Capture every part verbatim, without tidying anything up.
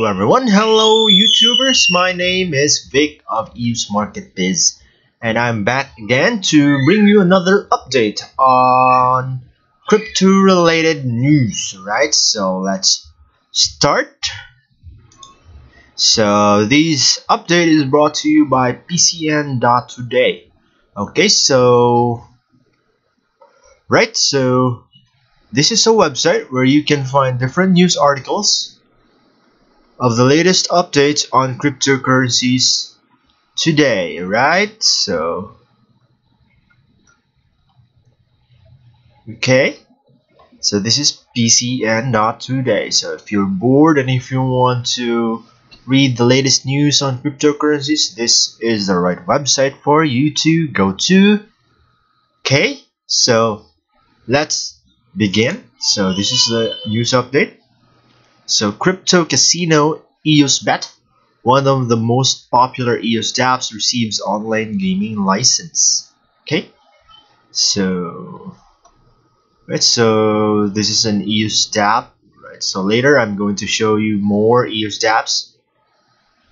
Hello everyone, hello YouTubers, my name is Vic of EOS Market Biz, and I'm back again to bring you another update on crypto related news, right? So let's start. So this update is brought to you by P C N dot today. Okay, so right, so this is a website where you can find different news articles of the latest updates on cryptocurrencies today, right? So okay, so this is P C N dot today. So if you're bored and if you want to read the latest news on cryptocurrencies, this is the right website for you to go to. Okay, so let's begin. So this is the news update. So crypto casino EOSBET, one of the most popular E O S dApps, receives online gaming license. Okay, so right, so this is an E O S dApp, right? So later I'm going to show you more E O S dApps.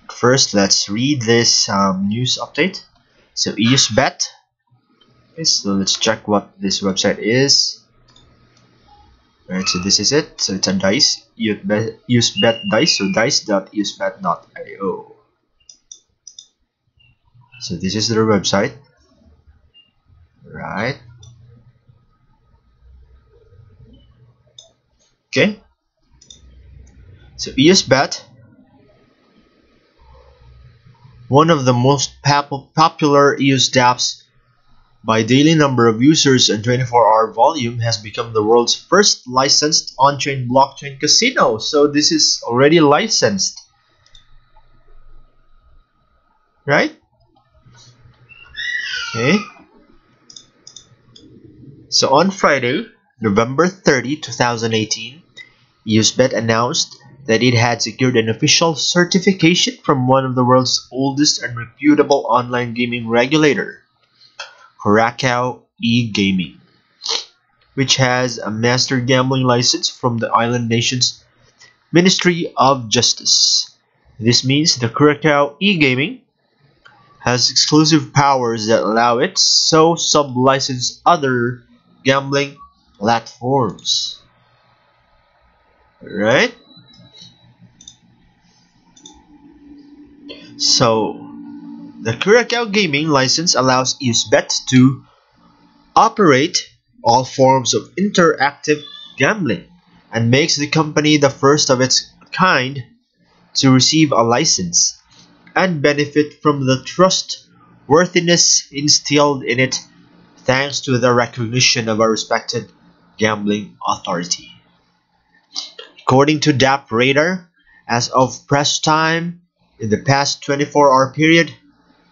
First, let's read this um, news update. So EOSBET. Okay, so let's check what this website is. Alright, so this is it. So it's a dice, EOSBET dice, so dice dot E O S bet dot I O. So this is their website, right? Okay, so EOSBET, one of the most pop popular E O S dApps by daily number of users and twenty-four hour volume, has become the world's first licensed on-chain blockchain casino. So this is already licensed, right? Okay, so on Friday, November thirtieth two thousand eighteen, EOSBET announced that it had secured an official certification from one of the world's oldest and reputable online gaming regulator, Curacao eGaming, which has a master gambling license from the island nation's Ministry of Justice. This means the Curacao eGaming has exclusive powers that allow it to sub-license other gambling platforms. Right? So the Curacao gaming license allows EOSBET to operate all forms of interactive gambling and makes the company the first of its kind to receive a license and benefit from the trustworthiness instilled in it thanks to the recognition of a respected gambling authority. According to DappRadar, as of press time, in the past twenty-four hour period,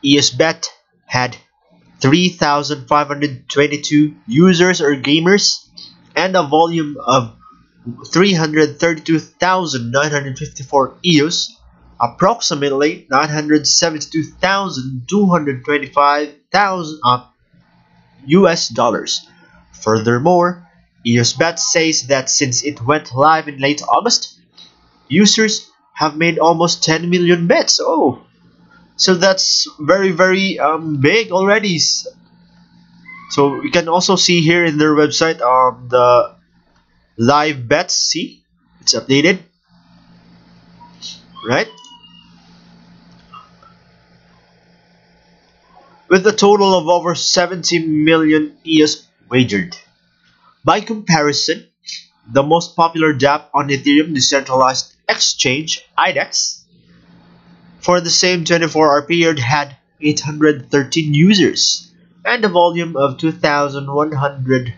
EOSBET had three thousand five hundred twenty-two users or gamers and a volume of three hundred thirty-two thousand nine hundred fifty-four E O S, approximately nine hundred seventy-two thousand two hundred twenty-five U S dollars. Furthermore, EOSBET says that since it went live in late August, users have made almost ten million bets. Oh, so that's very very um, big already. So we can also see here in their website um, the live bets. See, it's updated, right? With a total of over seventy million E O S wagered. By comparison, the most popular dApp on Ethereum decentralized exchange, IDEX, for the same twenty-four hour period had eight hundred thirteen users and a volume of two thousand one hundred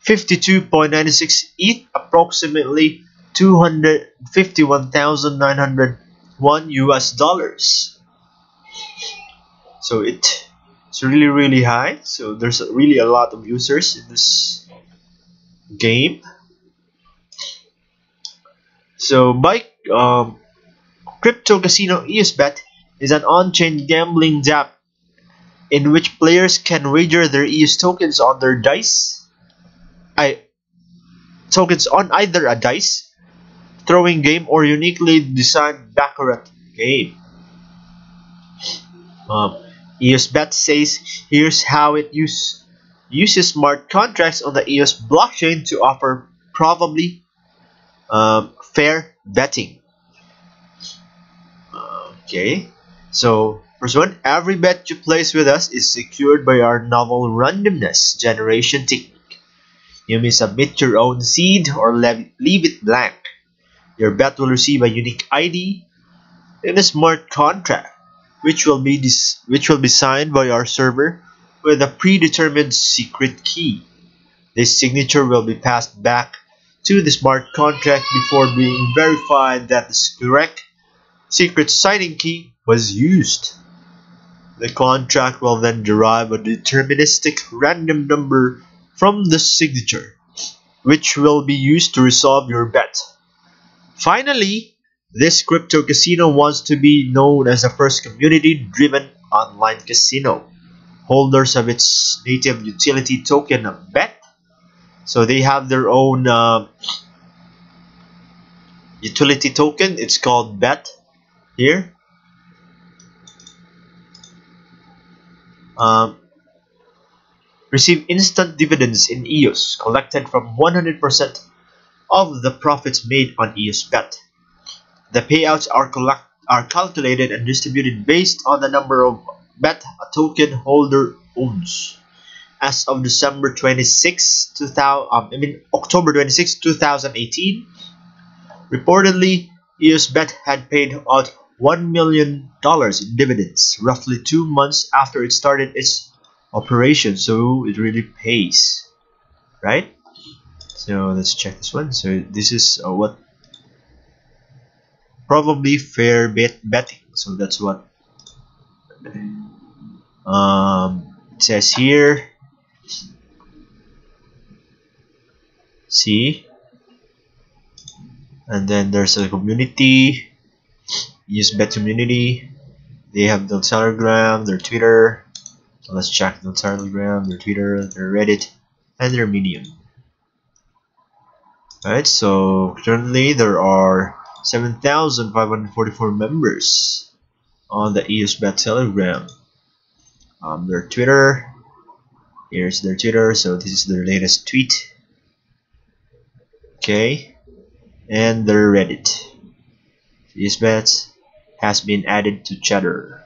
fifty-two point eight um, E T H, approximately two hundred fifty-one thousand nine hundred one U S dollars. So it, it's really really high. So there's really a lot of users in this game. So by um, crypto casino, EOSBET is an on-chain gambling dApp in which players can wager their E O S tokens on their dice, I tokens on either a dice throwing game or uniquely designed baccarat game. Um, EOSBet says here's how it use, uses smart contracts on the E O S blockchain to offer probably um, fair betting. Okay, so first one, every bet you place with us is secured by our novel randomness generation technique. You may submit your own seed or leave it blank. Your bet will receive a unique I D and a smart contract, which will be dis which will be signed by our server with a predetermined secret key. This signature will be passed back to the smart contract before being verified that the correct secret signing key was used. The contract will then derive a deterministic random number from the signature, which will be used to resolve your bet. Finally, this crypto casino wants to be known as the first community-driven online casino. Holders of its native utility token BET, so they have their own uh, utility token. It's called BET here. Um, receive instant dividends in E O S collected from one hundred percent of the profits made on EOSBet. The payouts are collect are calculated and distributed based on the number of bet a token holder owns. As of December twenty-sixth, two thousand, um, I mean October twenty-sixth, two thousand eighteen, reportedly EOSBet had paid out one million dollars in dividends, roughly two months after it started its operation. So it really pays, right? So let's check this one. So this is uh, what probably fair bet betting. So that's what um, it says here. See, and then there's a community, EOSBet community. They have their Telegram, their Twitter. So let's check their Telegram, their Twitter, their Reddit, and their Medium. Alright, so currently there are seven thousand five hundred forty-four members on the EOSBet Telegram. Um, their Twitter, here's their Twitter, so this is their latest tweet. Okay, and their Reddit. EOSBet has been added to Chatter,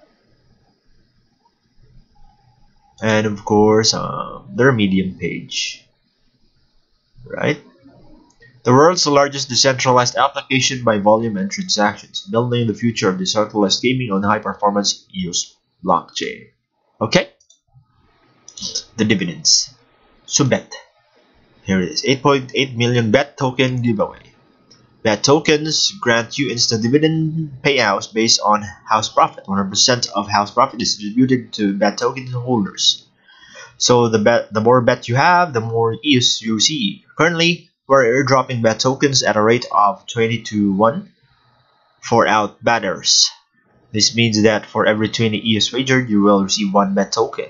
and of course um, their Medium page. Right. The world's largest decentralized application by volume and transactions, building the future of decentralized gaming on high-performance E O S blockchain. Okay? The dividends. So bet. Here it is. eight point eight million bet token giveaway. Bet tokens grant you instant dividend payouts based on house profit. one hundred percent of house profit is distributed to bet token holders. So the, bet, the more bet you have, the more E O S you receive. Currently, we're airdropping bet tokens at a rate of twenty to one for out batters. This means that for every twenty E O S wagered, you will receive one bet token.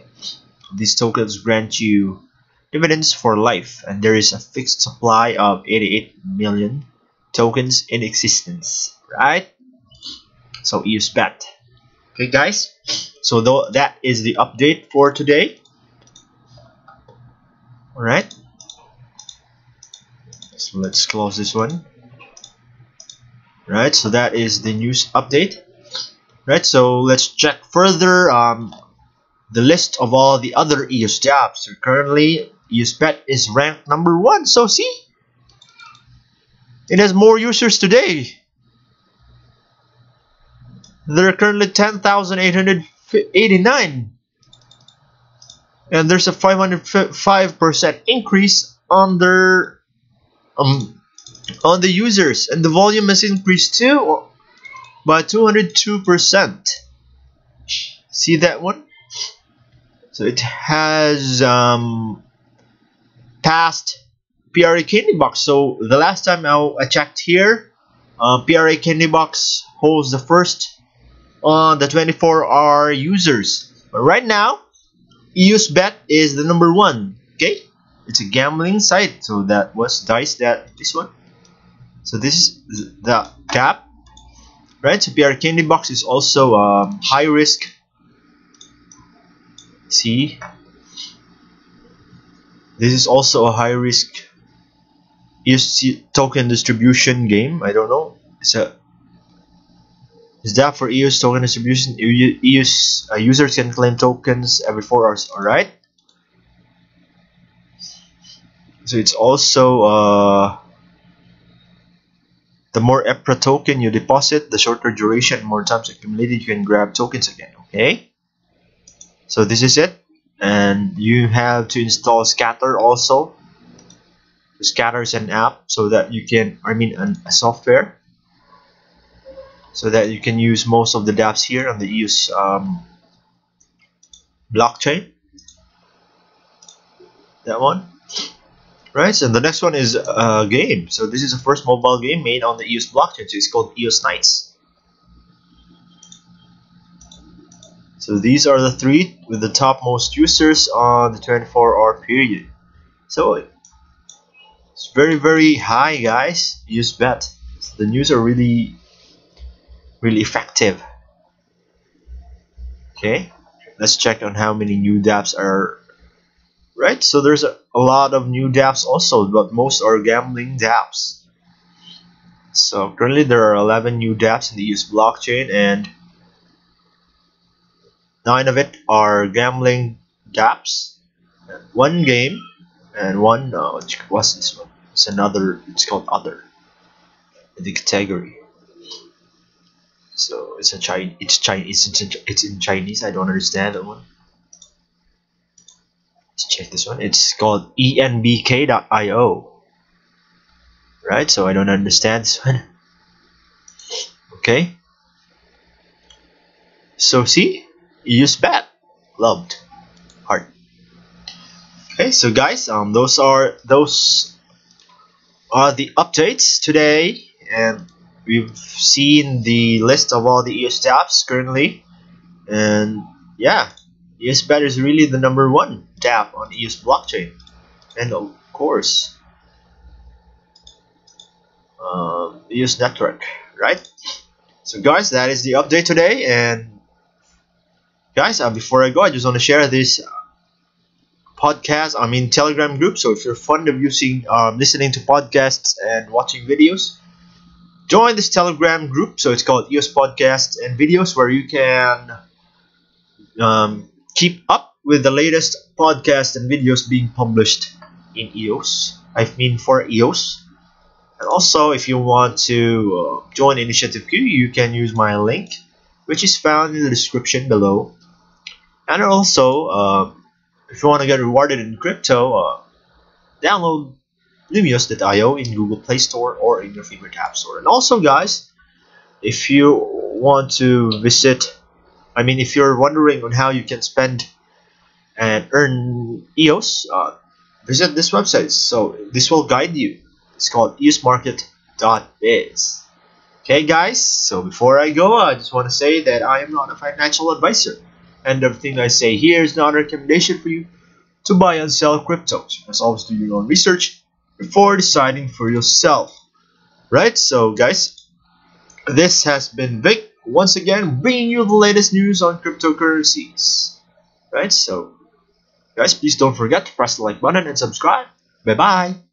These tokens grant you dividends for life, and there is a fixed supply of eighty-eight million tokens in existence, right? So EOSBet. Okay guys, so though that is the update for today. Alright, so let's close this one. Right, so that is the news update. Right, so let's check further um, the list of all the other E O S dApps. So currently EOSBet is ranked number one. So see, it has more users today. There are currently ten thousand eight hundred eighty-nine, and there's a five hundred five percent increase on their Um, on the users, and the volume has increased too by two hundred two percent. See that one? So it has um, passed P R A Candy Box. So the last time I checked here, uh, P R A Candy Box holds the first on the twenty-four hour users, but right now EOSBet is the number one. Okay, it's a gambling site. So that was dice, that this one. So this is the gap, right? So P R Candy Box is also a um, high risk. See, this is also a high risk E O S token distribution game. I don't know. It's a is that for E O S token distribution? E O S uh, users can claim tokens every four hours. All right. So it's also uh, the more E P R A token you deposit, the shorter duration, more times accumulated, you can grab tokens again. Okay. So this is it, and you have to install Scatter also. Scatter is an app so that you can, I mean, an, a software, so that you can use most of the dApps here on the E O S um, blockchain. That one. Right, so the next one is a game. So this is the first mobile game made on the E O S blockchain. So it's called E O S Knights. So these are the three with the top most users on the twenty-four hour period. So it's very, very high, guys. EOSBET. So the news are really, really effective. Okay, let's check on how many new dApps are. Right, so there's a, a lot of new dApps also, but most are gambling dApps. So currently there are eleven new dApps in the E O S blockchain, and nine of it are gambling dApps. One game, and one, no, what's this one? It's another, it's called Other, the category. So it's a Chinese, it's Chinese, it's in, it's in Chinese, I don't understand that one. Let's check this one. It's called E N B K dot I O. Right, so I don't understand this one. Okay. So see, EOSBET, loved, heart. Okay, so guys, um, those are those are the updates today, and we've seen the list of all the E O S dApps currently, and yeah. EOSBET is really the number one dApp on E O S blockchain, and of course um, E O S network, right? So guys, that is the update today. And guys, uh, before I go, I just want to share this podcast, I mean Telegram group. So if you're fond of using um, listening to podcasts and watching videos, join this Telegram group. So it's called E O S Podcasts and Videos, where you can um, keep up with the latest podcasts and videos being published in E O S. I mean for E O S. And also, if you want to uh, join Initiative Q, you can use my link, which is found in the description below. And also, uh, if you want to get rewarded in crypto, uh, download Lumios dot i o in Google Play Store or in your favorite app store. And also, guys, if you want to visit, I mean, if you're wondering on how you can spend and earn E O S, uh, visit this website. So this will guide you. It's called E O S market dot biz. Okay, guys. So before I go, I just want to say that I am not a financial advisor, and everything I say here is not a recommendation for you to buy and sell cryptos. You must always do your own research before deciding for yourself. Right? So, guys, this has been Vic, once again bringing you the latest news on cryptocurrencies. Right, so guys, please don't forget to press the like button and subscribe. Bye bye.